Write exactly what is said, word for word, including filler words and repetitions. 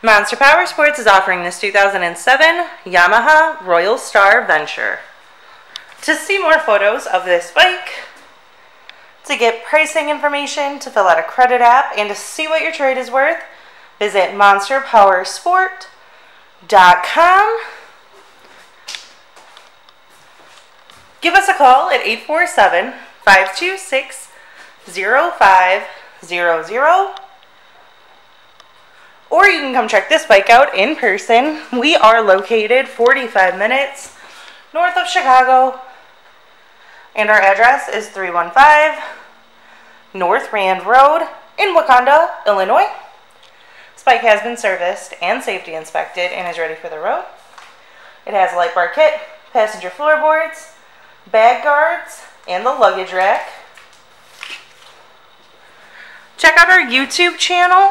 Monster Powersports is offering this two thousand seven Yamaha Royal Star Venture. To see more photos of this bike, to get pricing information, to fill out a credit app, and to see what your trade is worth, visit monster powersport dot com. Give us a call at eight four seven, five two six, zero five zero zero. Or you can come check this bike out in person. We are located forty-five minutes north of Chicago, and our address is three one five North Rand Road in Wauconda, Illinois. This bike has been serviced and safety inspected and is ready for the road. It has a light bar kit, passenger floorboards, bag guards, and the luggage rack. Check out our YouTube channel.